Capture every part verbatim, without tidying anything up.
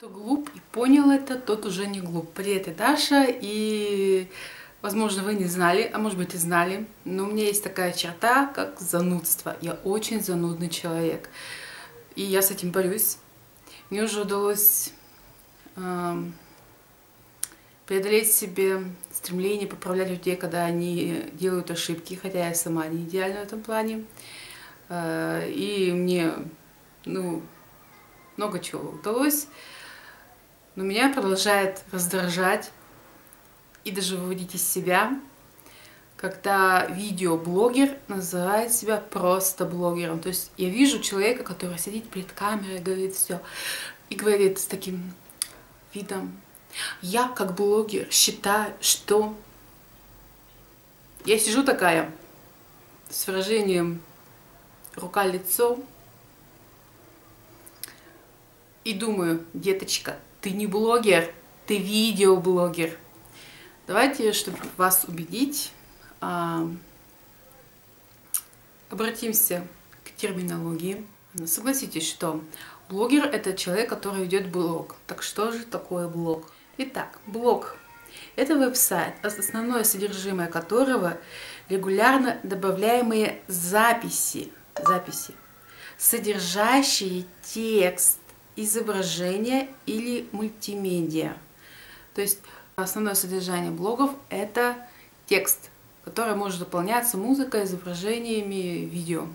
Кто глуп и понял это, тот уже не глуп. Привет, это Даша, и, возможно, вы не знали, а может быть и знали, но у меня есть такая черта, как занудство. Я очень занудный человек, и я с этим борюсь. Мне уже удалось э, преодолеть себе стремление поправлять людей, когда они делают ошибки, хотя я сама не идеальна в этом плане. Э, и мне, ну, много чего удалось. Но меня продолжает раздражать и даже выводить из себя, когда видеоблогер называет себя просто блогером. То есть я вижу человека, который сидит перед камерой, говорит все, и говорит с таким видом: я как блогер считаю, что... Я сижу такая, с выражением рука-лицо, и думаю: деточка, ты не блогер, ты видеоблогер. Давайте, чтобы вас убедить, обратимся к терминологии. Согласитесь, что блогер — это человек, который ведет блог. Так что же такое блог? Итак, блог — это веб-сайт, основное содержимое которого регулярно добавляемые записи, записи, содержащие текст, изображения или мультимедиа. То есть основное содержание блогов — это текст, который может дополняться музыкой, изображениями, видео,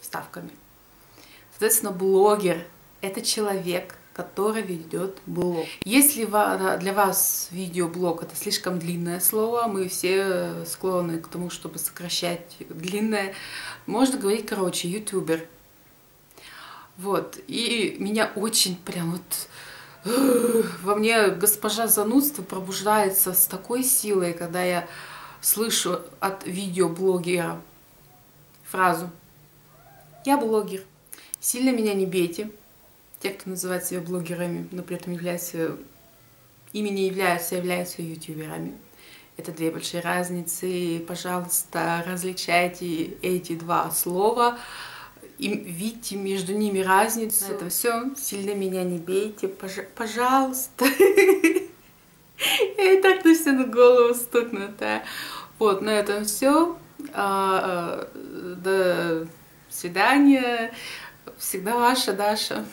вставками. Соответственно, блогер — это человек, который ведет блог. Если для вас видеоблог — это слишком длинное слово, мы все склонны к тому, чтобы сокращать длинное, можно говорить короче — ютубер. Вот, и меня очень прям вот... Во мне госпожа занудство пробуждается с такой силой, когда я слышу от видеоблогера фразу: я блогер. Сильно меня не бейте, те, кто называет себя блогерами, но при этом являются... ими не являются, являются ютуберами. Это две большие разницы, и, пожалуйста, различайте эти два слова. И видите между ними разницу. Это все. Сильно меня не бейте, пож... пожалуйста. Я и так-то все на голову стукнутая. Вот, на этом все. До свидания. Всегда ваша Даша.